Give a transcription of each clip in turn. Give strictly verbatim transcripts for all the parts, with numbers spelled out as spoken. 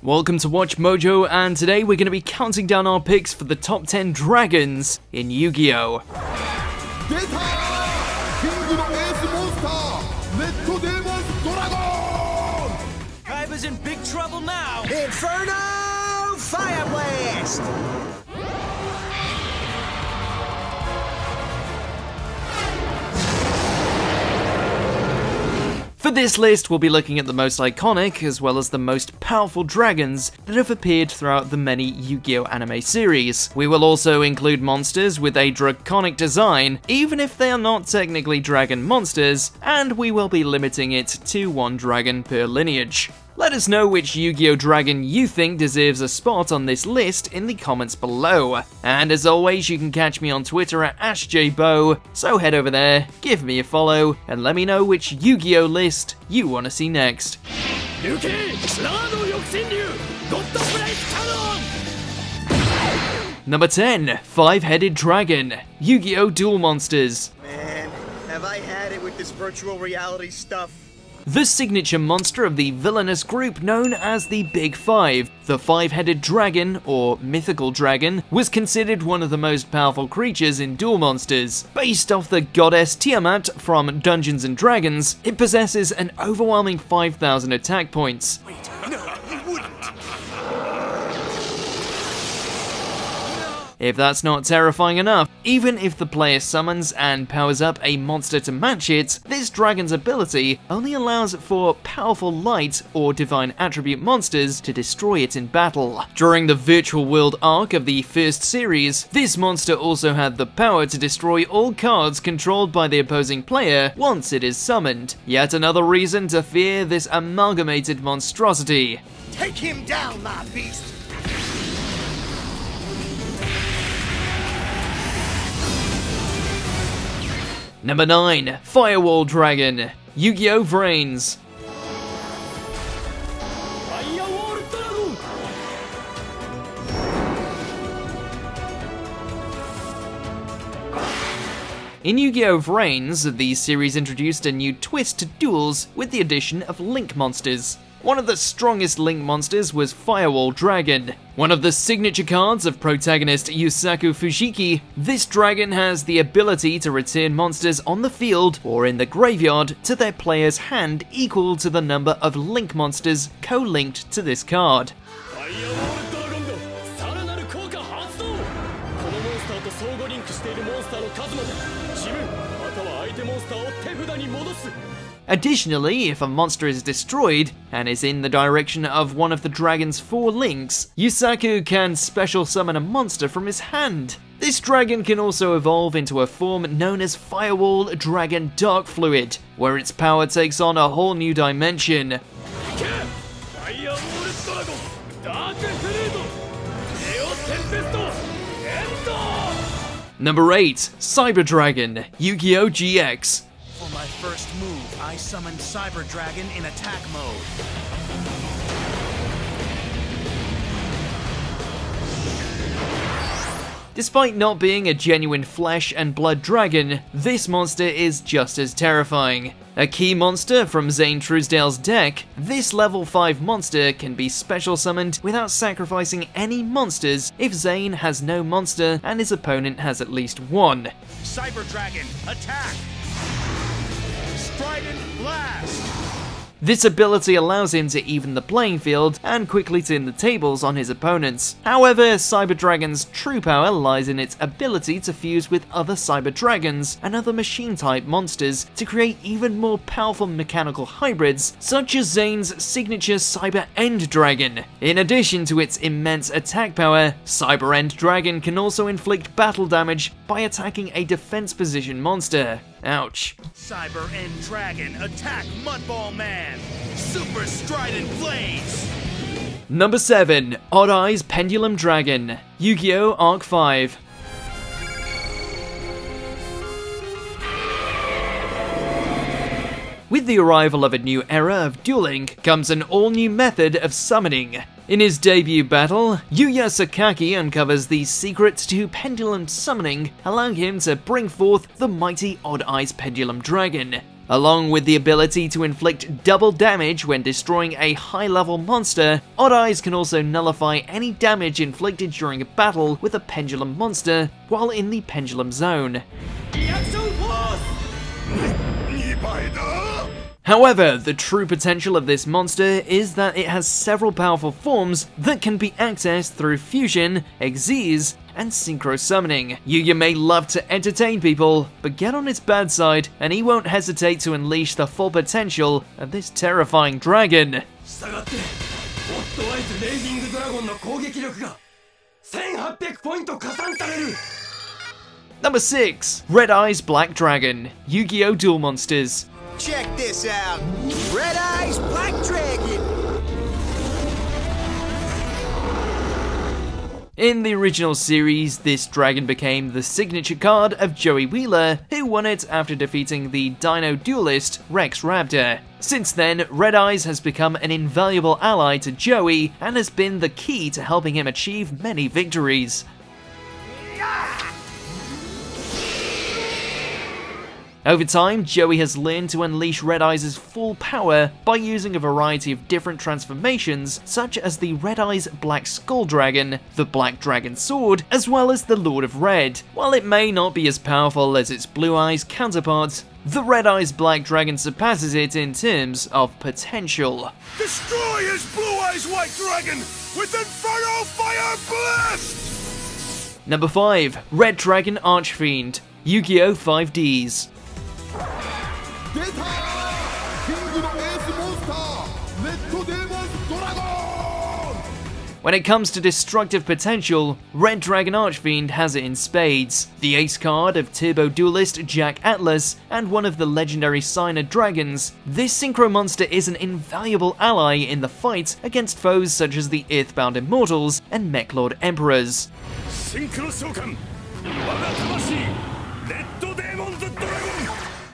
Welcome to Watch Mojo, and today we're going to be counting down our picks for the top ten dragons in Yu-Gi-Oh! Kaiba's in big trouble now! Inferno Fire Blast! For this list, we'll be looking at the most iconic, as well as the most powerful dragons that have appeared throughout the many Yu-Gi-Oh! Anime series. We will also include monsters with a draconic design, even if they are not technically dragon monsters, and we will be limiting it to one dragon per lineage. Let us know which Yu-Gi-Oh! Dragon you think deserves a spot on this list in the comments below. And as always, you can catch me on Twitter at AshJBow, so head over there, give me a follow, and let me know which Yu-Gi-Oh! List you want to see next. Number ten. Five-Headed Dragon, Yu-Gi-Oh! Duel Monsters. Man, have I had it with this virtual reality stuff. The signature monster of the villainous group known as the Big Five, the Five-Headed Dragon, or Mythical Dragon, was considered one of the most powerful creatures in Duel Monsters. Based off the goddess Tiamat from Dungeons and Dragons, it possesses an overwhelming five thousand attack points. Wait, no, you wouldn't. If that's not terrifying enough, even if the player summons and powers up a monster to match it, this dragon's ability only allows for powerful light or divine attribute monsters to destroy it in battle. During the virtual world arc of the first series, this monster also had the power to destroy all cards controlled by the opposing player once it is summoned. Yet another reason to fear this amalgamated monstrosity. Take him down, my beast! Number nine. Firewall Dragon, Yu-Gi-Oh! VRAINS. In Yu-Gi-Oh! VRAINS, the series introduced a new twist to duels with the addition of link monsters. One of the strongest link monsters was Firewall Dragon. One of the signature cards of protagonist Yusaku Fujiki, this dragon has the ability to return monsters on the field or in the graveyard to their player's hand equal to the number of link monsters co-linked to this card. Additionally, if a monster is destroyed and is in the direction of one of the dragon's four links, Yusaku can special summon a monster from his hand. This dragon can also evolve into a form known as Firewall Dragon Dark Fluid, where its power takes on a whole new dimension. Number eight. Cyber Dragon, Yu-Gi-Oh! G X. For my first move, I summoned Cyber Dragon in attack mode. Despite not being a genuine flesh and blood dragon, this monster is just as terrifying. A key monster from Zane Truesdale's deck, this level five monster can be special summoned without sacrificing any monsters if Zane has no monster and his opponent has at least one. Cyber Dragon, attack! Strident Blast! This ability allows him to even the playing field and quickly turn the tables on his opponents. However, Cyber Dragon's true power lies in its ability to fuse with other Cyber Dragons and other machine-type monsters to create even more powerful mechanical hybrids, such as Zane's signature Cyber End Dragon. In addition to its immense attack power, Cyber End Dragon can also inflict battle damage by attacking a defense position monster. Ouch. Cyber End Dragon, attack Mudball Man! Super Strident Blades! Number seven. Odd-Eyes Pendulum Dragon, Yu-Gi-Oh! Arc V. With the arrival of a new era of dueling comes an all-new method of summoning. In his debut battle, Yuya Sakaki uncovers the secret to pendulum summoning, allowing him to bring forth the mighty Odd-Eyes Pendulum Dragon. Along with the ability to inflict double damage when destroying a high-level monster, Odd-Eyes can also nullify any damage inflicted during a battle with a pendulum monster while in the pendulum zone. However, the true potential of this monster is that it has several powerful forms that can be accessed through fusion, exes, and synchro summoning. Yuya may love to entertain people, but get on its bad side and he won't hesitate to unleash the full potential of this terrifying dragon. Number six. Red-Eyes Black Dragon, Yu-Gi-Oh! Duel Monsters. Check this out, Red-Eyes Black Dragon! In the original series, this dragon became the signature card of Joey Wheeler, who won it after defeating the dino duelist Rex Raptor. Since then, Red-Eyes has become an invaluable ally to Joey and has been the key to helping him achieve many victories. Over time, Joey has learned to unleash Red-Eyes' full power by using a variety of different transformations such as the Red-Eyes Black Skull Dragon, the Black Dragon Sword, as well as the Lord of Red. While it may not be as powerful as its Blue Eyes counterpart, the Red-Eyes Black Dragon surpasses it in terms of potential. Destroy his Blue Eyes White Dragon with Inferno Fire Blast! Number five. Red Dragon Archfiend, Yu-Gi-Oh five Ds. When it comes to destructive potential, Red Dragon Archfiend has it in spades. The ace card of Turbo Duelist Jack Atlas and one of the legendary Cyber Dragons, this synchro monster is an invaluable ally in the fight against foes such as the Earthbound Immortals and Mechlord Emperors.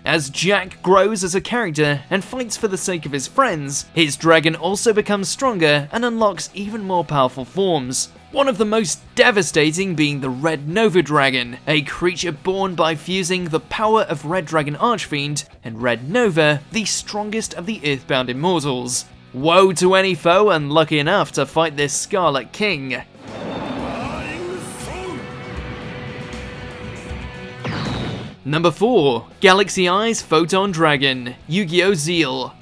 As Jack grows as a character and fights for the sake of his friends, his dragon also becomes stronger and unlocks even more powerful forms. One of the most devastating being the Red Nova Dragon, a creature born by fusing the power of Red Dragon Archfiend and Red Nova, the strongest of the Earthbound Immortals. Woe to any foe unlucky enough to fight this Scarlet King. Number four. Galaxy Eyes Photon Dragon, Yu-Gi-Oh! Zeal.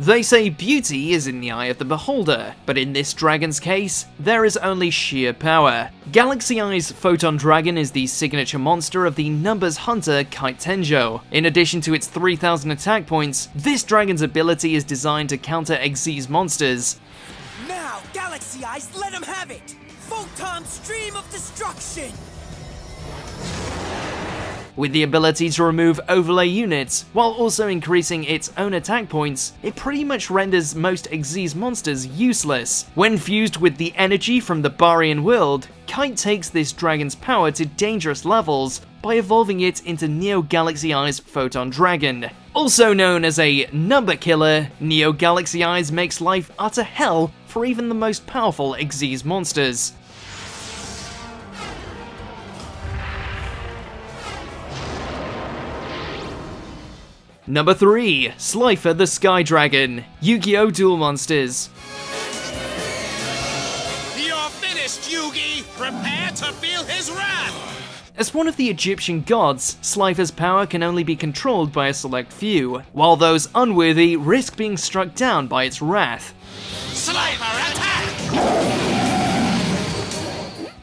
They say beauty is in the eye of the beholder, but in this dragon's case, there is only sheer power. Galaxy Eyes Photon Dragon is the signature monster of the numbers hunter Kaitenjo. In addition to its three thousand attack points, this dragon's ability is designed to counter Xyz monsters. Now, Galaxy Eyes, let him have it! Photon Stream of Destruction! With the ability to remove overlay units, while also increasing its own attack points, it pretty much renders most Xyz monsters useless. When fused with the energy from the Barian world, Kite takes this dragon's power to dangerous levels by evolving it into Neo Galaxy Eyes Photon Dragon. Also known as a number killer, Neo Galaxy Eyes makes life utter hell for even the most powerful Xyz monsters. Number three. Slifer the Sky Dragon, Yu-Gi-Oh! Duel Monsters. You're finished, Yugi! Prepare to feel his wrath! As one of the Egyptian gods, Slifer's power can only be controlled by a select few, while those unworthy risk being struck down by its wrath. Slifer, attack!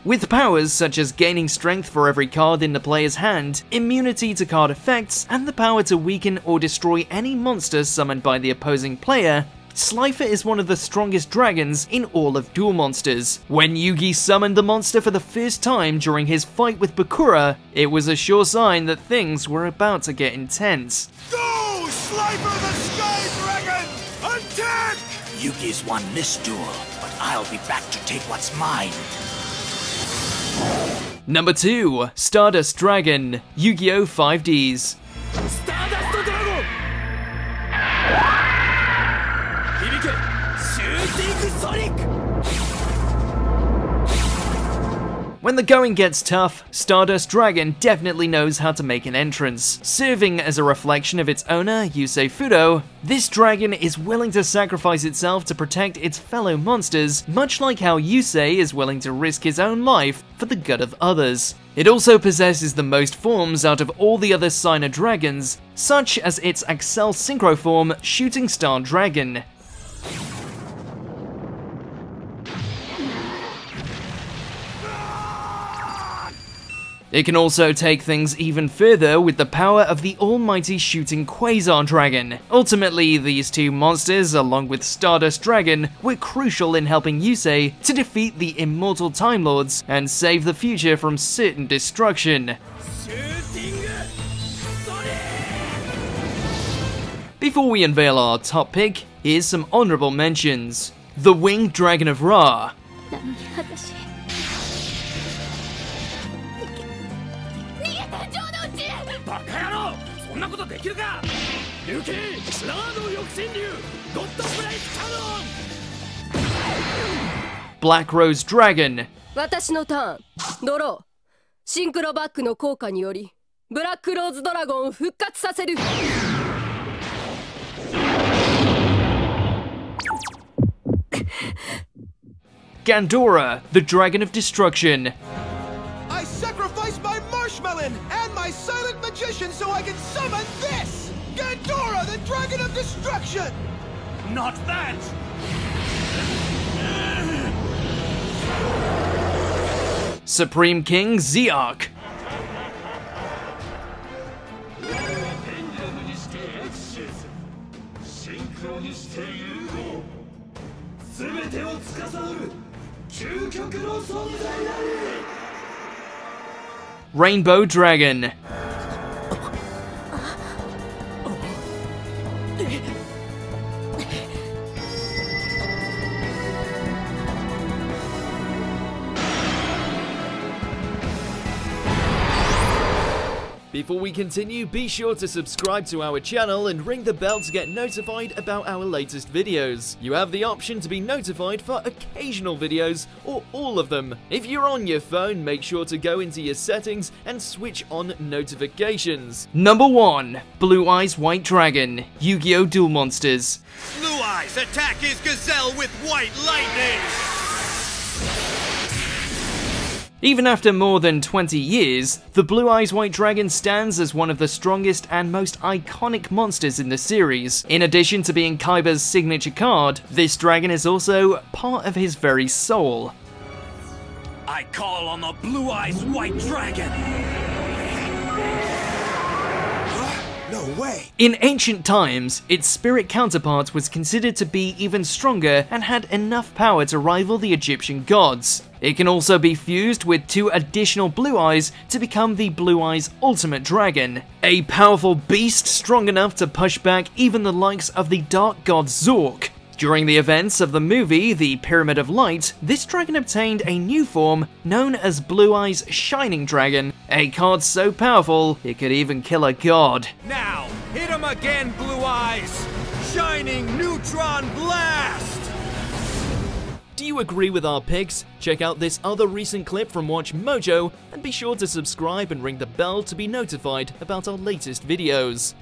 With powers such as gaining strength for every card in the player's hand, immunity to card effects, and the power to weaken or destroy any monster summoned by the opposing player, Slifer is one of the strongest dragons in all of Duel Monsters. When Yugi summoned the monster for the first time during his fight with Bakura, it was a sure sign that things were about to get intense. Go, Slifer the Sky Dragon! Attack! Yugi's won this duel, but I'll be back to take what's mine. Number two. Stardust Dragon, Yu-Gi-Oh! five Ds. Stardust Dragon! Shooting Sonic! When the going gets tough, Stardust Dragon definitely knows how to make an entrance. Serving as a reflection of its owner, Yusei Fudo, this dragon is willing to sacrifice itself to protect its fellow monsters, much like how Yusei is willing to risk his own life for the good of others. It also possesses the most forms out of all the other Cyber dragons, such as its Excel Synchro form, Shooting Star Dragon. It can also take things even further with the power of the almighty Shooting Quasar Dragon. Ultimately, these two monsters, along with Stardust Dragon, were crucial in helping Yusei to defeat the Immortal Time Lords and save the future from certain destruction. Before we unveil our top pick, here's some honorable mentions. The Winged Dragon of Ra. Black Rose Dragon. Gandora, the Dragon of Destruction. I sacrifice my marshmallow and my silent magician so I can summon this! Gandora, the Dragon of Destruction! Not that! Supreme King Zeark. Rainbow Dragon. Before we continue, be sure to subscribe to our channel and ring the bell to get notified about our latest videos. You have the option to be notified for occasional videos or all of them. If you're on your phone, make sure to go into your settings and switch on notifications. Number one. Blue Eyes White Dragon, Yu-Gi-Oh! Duel Monsters. Blue Eyes, attack his gazelle with white lightning! Even after more than twenty years, the Blue Eyes White Dragon stands as one of the strongest and most iconic monsters in the series. In addition to being Kaiba's signature card, this dragon is also part of his very soul. I call on the Blue Eyes White Dragon! Huh? No way! In ancient times, its spirit counterpart was considered to be even stronger and had enough power to rival the Egyptian gods. It can also be fused with two additional Blue Eyes to become the Blue Eyes Ultimate Dragon, a powerful beast strong enough to push back even the likes of the Dark God Zork. During the events of the movie The Pyramid of Light, this dragon obtained a new form known as Blue Eyes Shining Dragon, a card so powerful it could even kill a god. Now, hit him again, Blue Eyes! Shining Neutron Blast! Do you agree with our picks? Check out this other recent clip from Watch Mojo and be sure to subscribe and ring the bell to be notified about our latest videos.